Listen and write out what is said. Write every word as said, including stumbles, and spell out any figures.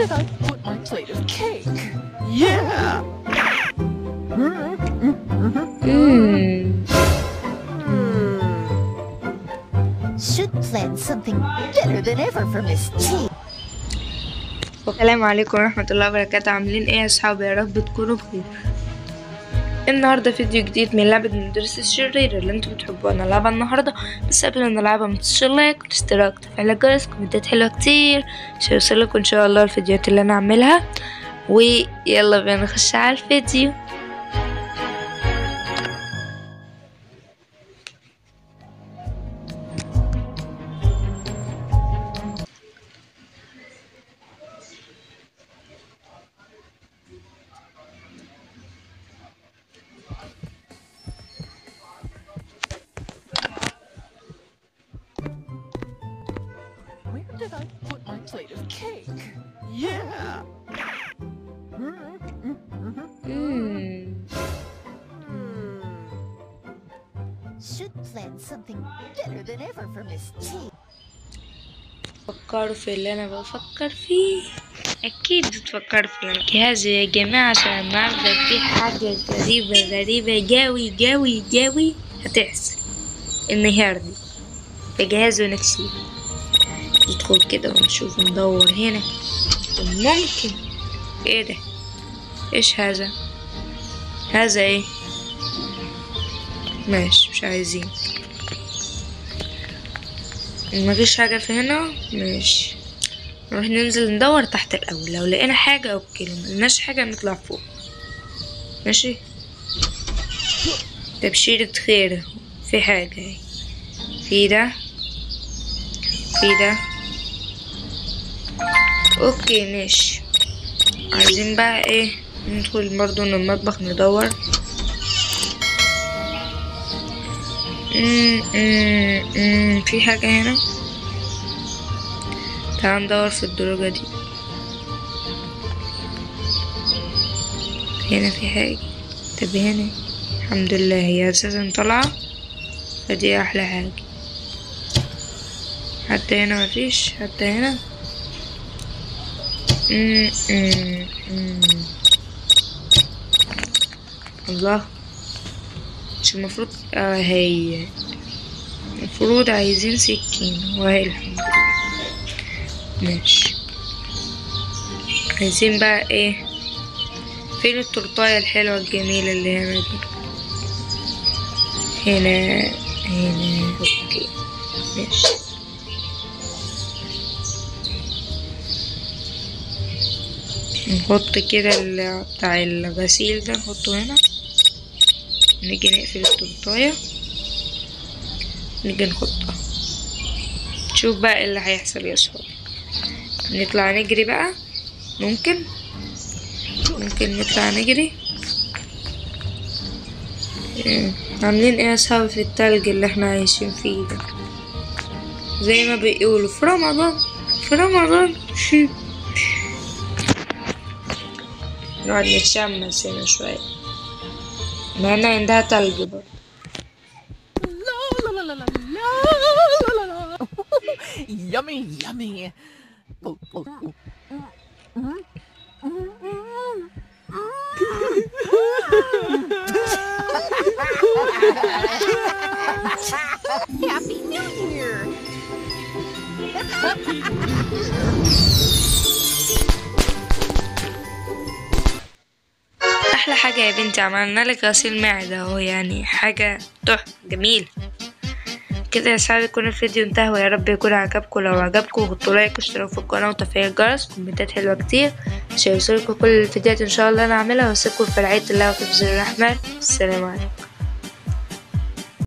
did I put my plate of cake? Yeah! Mm. Mm. Should plan something better than ever for Miss T. والسلام عليكم ورحمة الله وبركاته. عاملين ايه يا اصحابي؟ يا رب تكونوا بخير. النهارده فيديو جديد من لعبة المدرسة الشريرة اللي انتوا بتحبوها. انا هلعبها النهارده، بس قبل ما نلعبها متنسوش اللايك والاشتراك وتفعيل الجرس. كومنتات حلوة كتير عشان يوصلكوا ان شاء الله الفيديوهات اللي انا هعملها، ويلا بينا نخش على الفيديو. Did I put my plate of cake? Yeah! Mm. Should plan something better than ever for Miss T. فكروا في اللي أنا بفكر فيه. أكيد بتفكروا في الجهاز يا جماعة، عشان النهارده في حاجة غريبة غريبة جاوي جاوي جاوي هتحصل النهاردة في جهاز ونكسي. ندخل كده ونشوف وندور هنا، ممكن ايه ده؟ ايش هذا؟ هذا ايه؟ ماشي، مش عايزين، مفيش حاجة في هنا. ماشي، نروح ننزل ندور تحت الاول، لو لقينا حاجة اوكي، لو ملقناش حاجة نطلع فوق. ماشي، تبشيرة خير، في حاجة اهي، في ده، في ده، اوكي ماشي. عايزين بقى ايه؟ ندخل برضو المطبخ ندور. مم مم مم في حاجة هنا، تعال ندور في الدرجة دي، هنا في حاجة. طب هنا الحمد لله هي اساسا طالعة، فدي احلى حاجة. حتى هنا مفيش، حتى هنا مم مم مم. الله، مش المفروض اه هي المفروض عايزين سكين، وهي الحمد لله. ماشي، عايزين بقى ايه؟ فين التورتايه الحلوه الجميله اللي هنا دي؟ هنا هنا، اوكي ماشي. نحط كده بتاع الغسيل ده، نحطه هنا، نيجي نقفل التورتايه، نيجي نحطها. شوف بقى اللي هيحصل يا صحابي. نطلع نجري بقى، ممكن ممكن نطلع نجري. عاملين ايه يا صحابي في التلج اللي احنا عايشين فيه ده؟ زي ما بيقولوا في رمضان في رمضان نقعد نتشمس هنا شوية، مع إن عندها تلج برضه. لا لا لا لا لا يامي يامي. Happy New Year. Happy New Year. احلى حاجه يا بنتي، عملنا لك غسيل معده اهو، يعني حاجه تحفه جميل كده. يا سعد يكون الفيديو انتهى، ويا رب يكون عجبكم. لو عجبكم حطوا لايك واشتركوا في القناه وتفعيل الجرس. كومنتات حلوه كتير عشان يوصلكوا كل الفيديوهات ان شاء الله انا اعملها. واسيبكم في رعايه الله وحفظ الرحمن. السلام عليكم.